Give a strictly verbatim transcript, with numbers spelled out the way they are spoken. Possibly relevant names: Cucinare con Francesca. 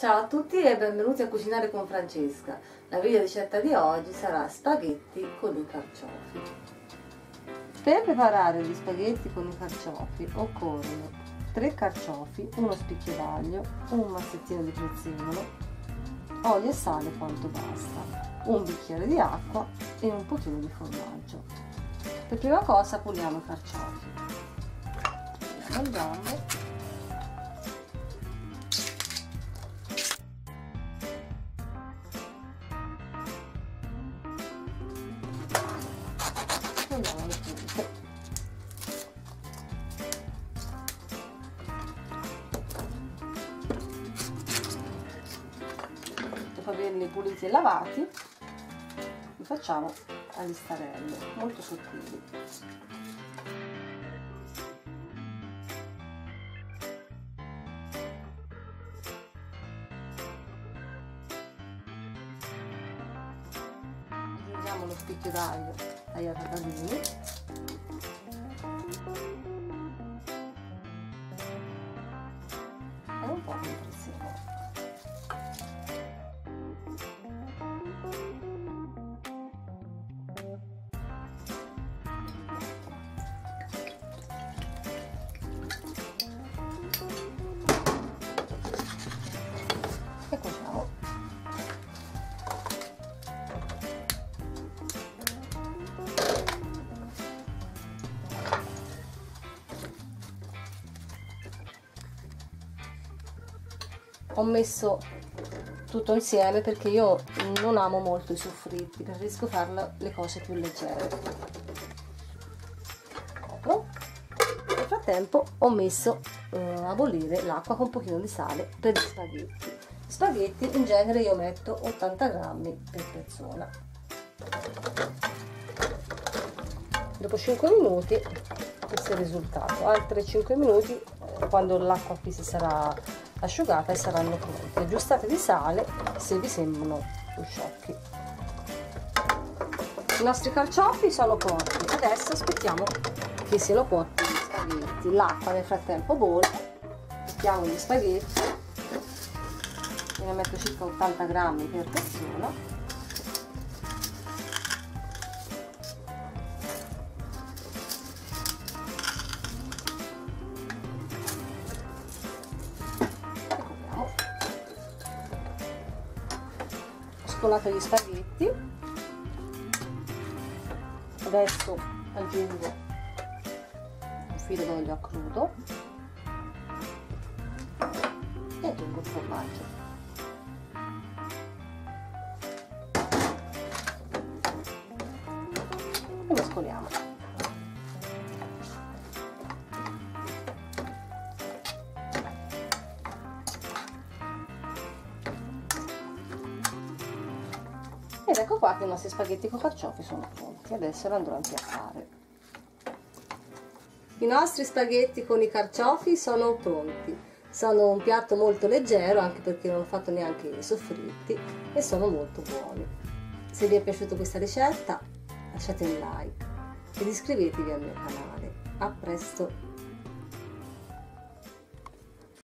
Ciao a tutti e benvenuti a Cucinare con Francesca. La video ricetta di oggi sarà spaghetti con i carciofi. Per preparare gli spaghetti con i carciofi occorrono tre carciofi, uno spicchio d'aglio, un mazzettino di prezzemolo, olio e sale quanto basta, un bicchiere di acqua e un pochino di formaggio. Per prima cosa puliamo i carciofi. Andiamo. Dopo averli puliti e lavati, li facciamo a listarelle molto sottili. Aggiungiamo lo spicchio d'aglio agli attaccadini. E un po' di prezzemolo. E cuociamo. Ho messo tutto insieme perché io non amo molto i soffritti, preferisco fare le cose più leggere. Copro. Nel frattempo ho messo a bollire l'acqua con un pochino di sale per gli spaghetti. Spaghetti in genere io metto ottanta grammi per persona. Dopo cinque minuti questo è il risultato, altri cinque minuti quando l'acqua qui si sarà asciugata e saranno pronti. Aggiustate di sale se vi sembrano più sciocchi. I nostri carciofi sono cotti, adesso aspettiamo che siano cotti gli spaghetti. L'acqua nel frattempo bolle, mettiamo gli spaghetti. Ne metto circa ottanta grammi per persona. E copriamo. Scolate gli spaghetti. Adesso aggiungo un filo d'olio a crudo e aggiungo il formaggio. E lo scoliamo. Ed ecco qua che i nostri spaghetti con carciofi sono pronti. Adesso li andrò a impiattare. I nostri spaghetti con i carciofi sono pronti. Sono un piatto molto leggero, anche perché non ho fatto neanche i soffritti, e sono molto buoni. Se vi è piaciuta questa ricetta, lasciate un like ed iscrivetevi al mio canale. A presto!